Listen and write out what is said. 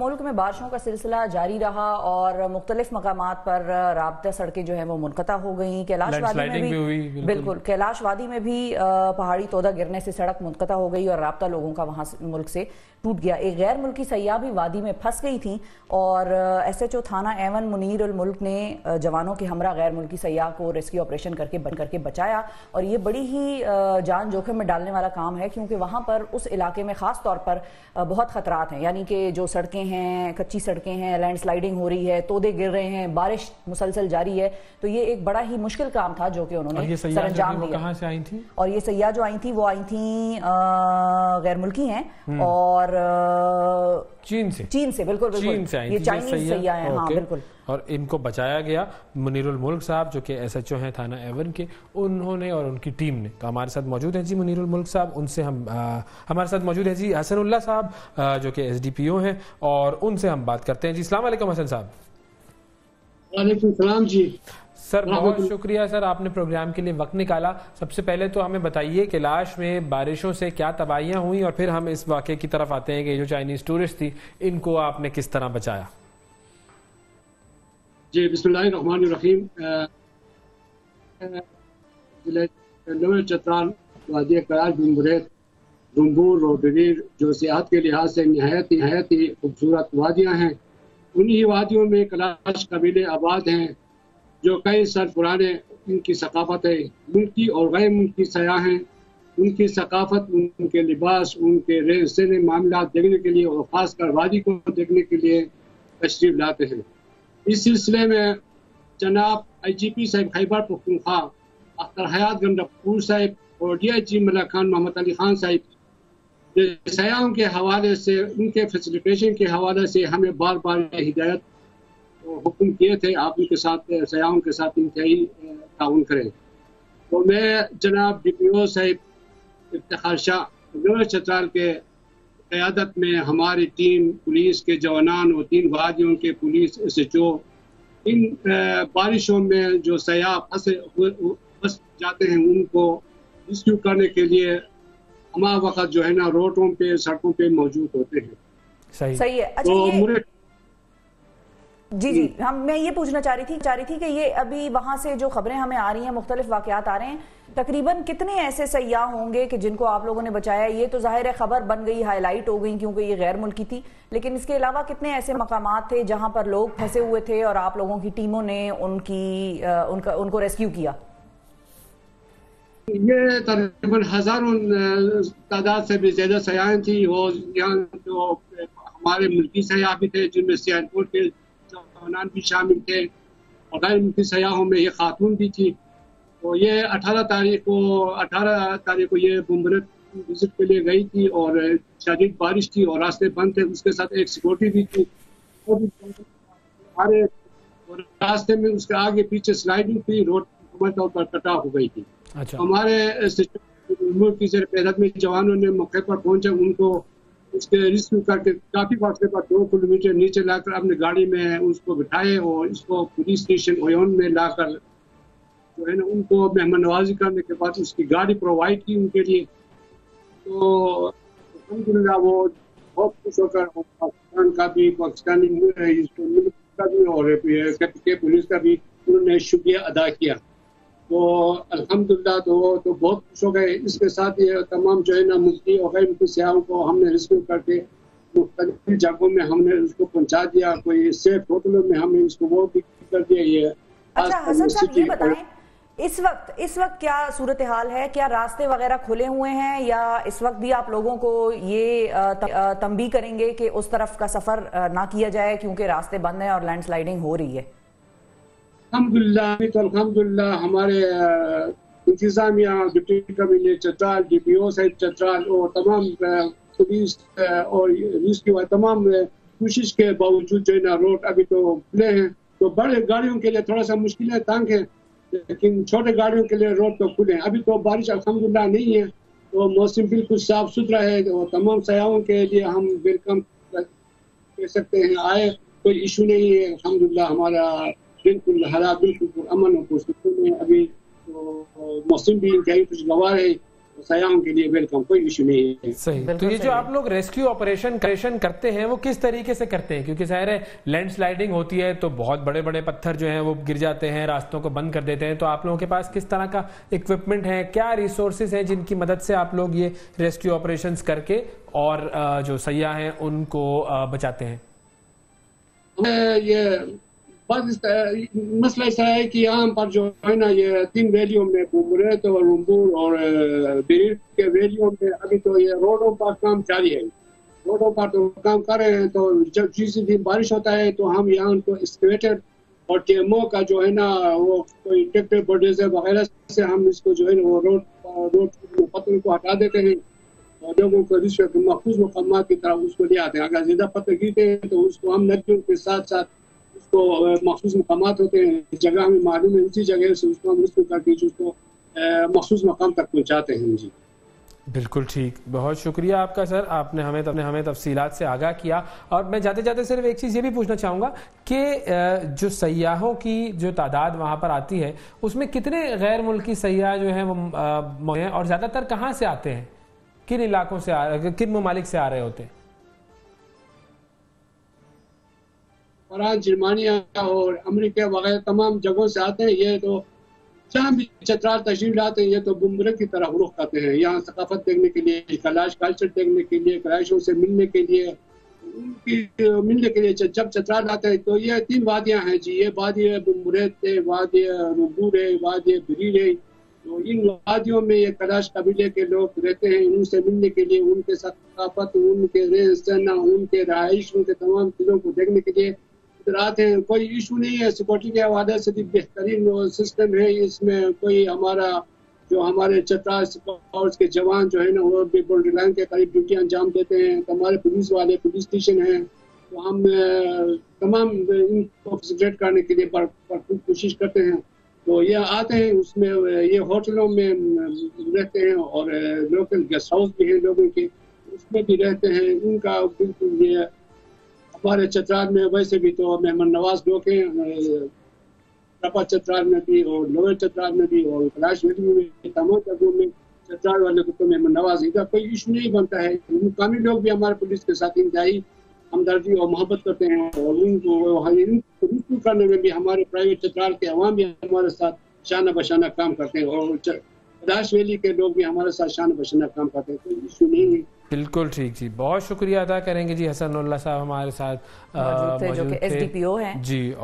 मुल्क में बारिशों का सिलसिला जारी रहा और मुख्तलिफ मकामात पर राब्ता सड़कें जो है वो मुनक़ता हो गई। कैलाश वादी में भी बिल्कुल कैलाश वादी में भी पहाड़ी तोदा गिरने से सड़क मुनक़ता हो गई और राब्ता लोगों का वहाँ मुल्क से टूट गया। एक गैर मुल्की सयाह भी वादी में फंस गई थी और SHO थाना एवन मुनीर उल मुल्क ने जवानों के हमरा गैर मुल्की सयाह को रेस्क्यू ऑपरेशन करके बंद करके बचाया और ये बड़ी ही जान जोखिम में डालने वाला काम है क्योंकि वहाँ पर उस इलाके में खास तौर पर बहुत खतरात हैं, यानी कि जो सड़कें हैं, कच्ची सड़कें हैं, लैंडस्लाइडिंग हो रही है, तोदे गिर रहे हैं, बारिश मुसलसल जारी है, तो ये एक बड़ा ही मुश्किल काम था जो कि उन्होंने सरंजाम दिया। कहाँ से आई थी? और ये सयाह जो आई थी वो आई थी गैर मुल्की हैं और चीन से बिल्कुल ये चाइनीज सयाह है। हाँ बिल्कुल, और इनको बचाया गया। मुनीर उल मुल्क साहब जो कि SHO हैं थाना एवन के, उन्होंने और उनकी टीम ने तो हमारे साथ मौजूद हैं जी। मुनीर उल मुल्क साहब उनसे हम हमारे साथ मौजूद हैं जी हसनुल्लाह साहब जो कि SDPO हैं और उनसे हम बात करते हैं जी। अस्सलाम वालेकुम हसन साहब। वालेकुम सलाम जी। सर बहुत शुक्रिया सर, आपने प्रोग्राम के लिए वक्त निकाला। सबसे पहले तो हमें बताइए कैलाश में बारिशों से क्या तबाहियाँ हुई और फिर हम इस वाक़े की तरफ आते हैं कि जो चाइनीज़ टूरिस्ट थी इनको आपने किस तरह बचाया। जी बिस्मिल्लाहिर्रहमानिर्रहीम। चित्राल वादी करार बुम्बुरेत रुम्बूर और बिरीर जो सियाहत के लिहाज से नहायत ही खूबसूरत वादियाँ हैं। उन्हीं वादियों में कलाश कबीले आबाद हैं जो कई साल पुराने उनकी सकाफत है। मुल्की और गैर मुल्की सयाह हैं, उनकी सकाफत, उनके लिबास, उनके रहन सहन मामला देखने के लिए और खासकर वादी को देखने के लिए तशरीफ लाते हैं। इस सिलसिले में जनाब IGP साहब खैबर पख्तूनख्वा अख्तर हयात गंडापुर साहब और DIG मलिक मोहम्मद अली खान साहब सयाहों के हवाले से, उनके फैसिलिटेशन के हवाले से हमें बार बार हिदायत हुक्म किए थे आप उनके साथ सयाहों के साथ इंतहाई ताउन करें। तो मैं जनाब DPO साहब इफ्तिखार शाह चित्राल के क़यादत में हमारी टीम पुलिस के जवानान और 3 वादियों के पुलिस SHO इन बारिशों में जो सयाह फंस जाते हैं उनको रेस्क्यू करने के लिए हमा वक्त जो है ना रोडों पे सड़कों पे मौजूद होते हैं। सही है। अच्छा तो जी मैं ये पूछना चाह रही थी कि ये अभी वहाँ से जो खबरें हमें आ रही हैं, मुख्तलिफ वाक़यात आ रहे हैं, तकरीबन कितने ऐसे सयाह होंगे कि जिनको आप लोगों ने बचाया? ये तो जाहिर है खबर बन गई, हाईलाइट हो गई क्योंकि ये गैर मुल्की थी, लेकिन इसके अलावा कितने ऐसे मकामात थे जहाँ पर लोग फंसे हुए थे और आप लोगों की टीमों ने उनको रेस्क्यू किया? ये तकरीबन हजारों तादाद से भी ज्यादा सयाह थी और यहाँ जो हमारे मुल्की सयाह भी थे जिनमें सियालकोट के जवानान भी शामिल थे और गैर मुल्की सयाहों में ये खातून भी थी। तो ये 18 तारीख को ये बुम्बुरेट विजिट के लिए गई थी और शदीद बारिश थी और रास्ते बंद थे, उसके साथ एक सिक्योरिटी भी थी और रास्ते में उसके आगे पीछे स्लाइडिंग थी, रोड मुकम्मल तौर पर कटा हो गई थी। अच्छा। हमारे मुल्क की क़यादत में जवानों ने मौके पर पहुंचे, उनको उसके रेस्क्यू करके काफी फासले पर 2 किलोमीटर नीचे लाकर अपने गाड़ी में उसको बिठाए और इसको पुलिस स्टेशन ओयोन में लाकर जो है ना उनको मेहमान नवाजी करने के बाद उसकी गाड़ी प्रोवाइड की उनके लिए। तो अलहमदुलिल्लाह वो बहुत खुश होकर पाकिस्तान का भी, पाकिस्तानी मुल्क का भी और पुलिस का भी उन्होंने शुक्रिया अदा किया। तो अल्हम्दुलिल्लाह तो बहुत खुश हो गए। इसके साथ ये तमाम जो है ना मुल्की और गैर मुल्की सयाहों को हमने रेस्क्यू करके मुख्तलिफ जगहों में हमने उसको पहुंचा दिया, कोई सेफ होटलों में हमने इसको वो भी कर दिया। ये अच्छा हसन साहब ये बताएं इस वक्त क्या सूरत हाल है? क्या रास्ते वगैरह खुले हुए हैं या इस वक्त भी आप लोगों को ये तंबीह करेंगे कि उस तरफ का सफर ना किया जाए क्योंकि रास्ते बंद हैं और लैंडस्लाइडिंग हो रही है? अल्हम्दुलिल्लाह हमारे इंतजामिया डिप्टी कमिश्नर चित्राल, DPO साहब चित्राल और तमाम पुलिस और रेस्क्यू तमाम कोशिश के बावजूद जो है ना रोड अभी तो खुले हैं। तो बड़े गाड़ियों के लिए थोड़ा सा मुश्किल है, तंग है, लेकिन छोटे गाड़ियों के लिए रोड तो खुले हैं। अभी तो बारिश अल्हम्दुलिल्लाह नहीं है, तो मौसम बिल्कुल साफ सुथरा है और तमाम सयाहों के लिए हम वेलकम कर सकते हैं। आए कोई इशू नहीं है, अल्हम्दुलिल्लाह हमारा बिल्कुल हालात बिल्कुल अमन और सुकून में। अभी तो मौसम भी खुशगवार है, सयाम के लिए वेलकम, कोई इशू नहीं है। सही। तो ये जो आप लोग रेस्क्यू ऑपरेशन करते हैं वो किस तरीके से करते हैं, क्योंकि जाहिर है लैंडस्लाइडिंग होती है तो बहुत बड़े बड़े पत्थर जो हैं वो गिर जाते हैं, रास्तों को बंद कर देते हैं, तो आप लोगों के पास किस तरह का इक्विपमेंट है, क्या रिसोर्सेज है जिनकी मदद से आप लोग ये रेस्क्यू ऑपरेशन करके और जो सयाह है उनको बचाते हैं? ये बस मसला ऐसा है कि यहाँ पर जो है ना ये 3 वैलियों में बुम्बुरेट और रुम्बुर और बिरीर के वैलियों में अभी तो ये रोडों पर काम जारी है, रोडों पर तो काम कर रहे हैं। तो जब किसी दिन बारिश होता है तो हम यहाँ उनको एक्सकेवेटर और टीएमओ का जो है ना वो कोई ट्रैक्टर बॉडीज वगैरह से हम इसको जो है ना वो रोड पत्थर को हटा देते हैं और लोगों को रिश्वत महफूज मकाम की तरफ उसको ले आते हैं। अगर ज़्यादा पत्थर गिरते हैं तो उसको हम नदियों के साथ साथ उसको मखसूस मकाम होते हैं, जगह हमें मालूम है उसी जगह से उसको हम रिस्क करके उसको मखसूस मकाम तक पहुँचाते हैं। जी बिल्कुल ठीक, बहुत शुक्रिया आपका सर, आपने हमें तफसीलात से आगाह किया। और मैं जाते जाते सिर्फ एक चीज़ ये भी पूछना चाहूँगा कि जो सयाहों की जो तादाद वहाँ पर आती है उसमें कितने गैर मुल्की सयाह जो हैं वो हैं और ज़्यादातर कहाँ से आते हैं, किन इलाकों से किन ममालिक से आ रहे होते हैं? फ्रांस, जर्मनिया और अमेरिका वगैरह तमाम जगहों से आते हैं। ये तो जहाँ भी चित्राल तशरीफ लाते हैं ये तो बुम्बुरेट की तरफ रुख करते हैं, यहाँ सकाफत देखने के लिए, कलाश कल्चर देखने के लिए, कलाशों से मिलने के लिए, उनकी मिलने के लिए जब चित्राल आते हैं। तो ये 3 वादियाँ हैं जी, ये वादिया बुम्बुरेट है, वादिया रुम्बुर है, वादिया बिरीर है। तो इन वादियों में ये कलाश कबीले के लोग रहते हैं, उनसे मिलने के लिए, उनके सकाफत, उनके रहन सहन, उनके रहाइश, उनके तमाम चीज़ों को देखने के लिए रात है। कोई इशू नहीं है सिक्योरिटी के हवाले से, भी बेहतरीन सिस्टम है इसमें। कोई हमारा जो हमारे चतरा फोर्स के जवान जो है ना वो भी बॉर्डर लाइन के करीब ड्यूटी अंजाम देते हैं, हमारे पुलिस वाले पुलिस स्टेशन हैं, तो हम तमाम इनको फैसिलिटेट करने के लिए भरपूर कोशिश करते हैं। तो ये आते हैं उसमें, ये होटलों में रहते हैं और लोकल गेस्ट हाउस भी हैं लोगों के, उसमें भी रहते हैं। उनका बिल्कुल ये हमारे चित्राल में वैसे भी तो मेहमान नवाज लोग हैं, रपा चित्राल में भी और लोअर चित्राल में भी और कलाश में, तमाम जगहों में चित्राल वाले को तो मेहमान नवाज इधर कोई इशू नहीं बनता है। मुकामी लोग भी हमारे पुलिस के साथ इंतहाई हमदर्दी और मोहब्बत करते हैं और उनको रिस्क्यू करने में भी हमारे प्राइवेट चित्राल के अवाम भी हमारे साथ शाना बशाना काम करते हैं और कलाश वैली के लोग भी हमारे साथ शान बशाना काम करते हैं, कोई इशू नहीं है। बिल्कुल ठीक जी, बहुत शुक्रिया अदा करेंगे जी हसनुल्लाह साहब हमारे साथ मौजूद थे जो कि एसडीपीओ हैं जी।